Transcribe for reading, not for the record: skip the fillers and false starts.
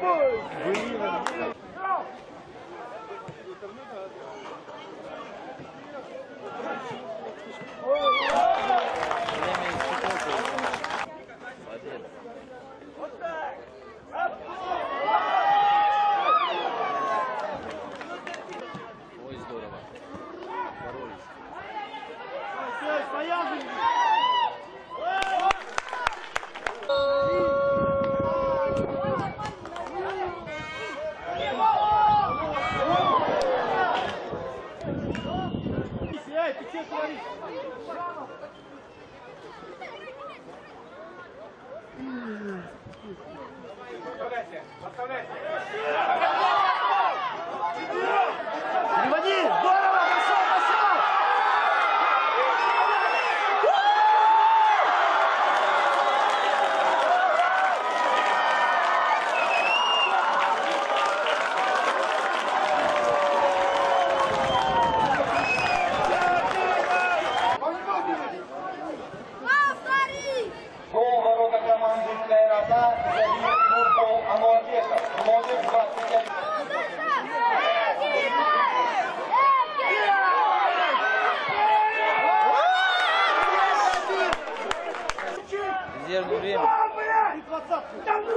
boys! Резервное время.